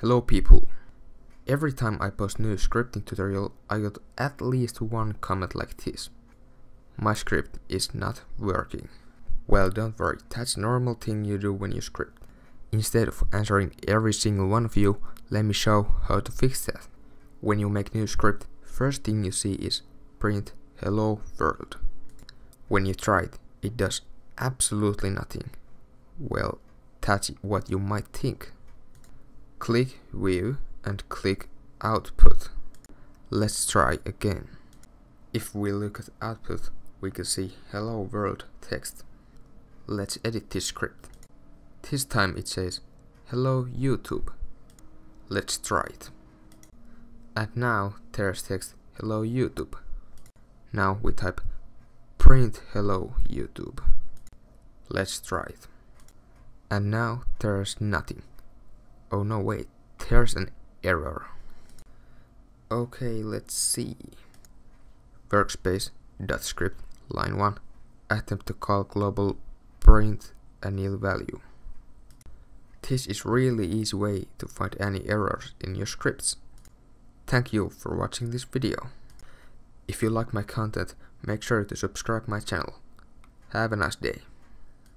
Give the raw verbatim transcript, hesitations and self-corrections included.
Hello people. Every time I post new scripting tutorial, I got at least one comment like this. My script is not working. Well, don't worry, that's a normal thing you do when you script. Instead of answering every single one of you, let me show how to fix that. When you make new script, first thing you see is print hello world. When you try it, it does absolutely nothing. Well, that's what you might think. Click view and click output. Let's try again. If we look at output, we can see hello world text. Let's edit this script. This time it says hello YouTube. Let's try it. And now there's text hello YouTube. Now we type print hello YouTube. Let's try it. And now there's nothing. Oh no, wait, there's an error. Okay, let's see. Workspace dot script line one, attempt to call global print a nil value. This is really easy way to find any errors in your scripts. Thank you for watching this video. If you like my content, make sure to subscribe my channel. Have a nice day.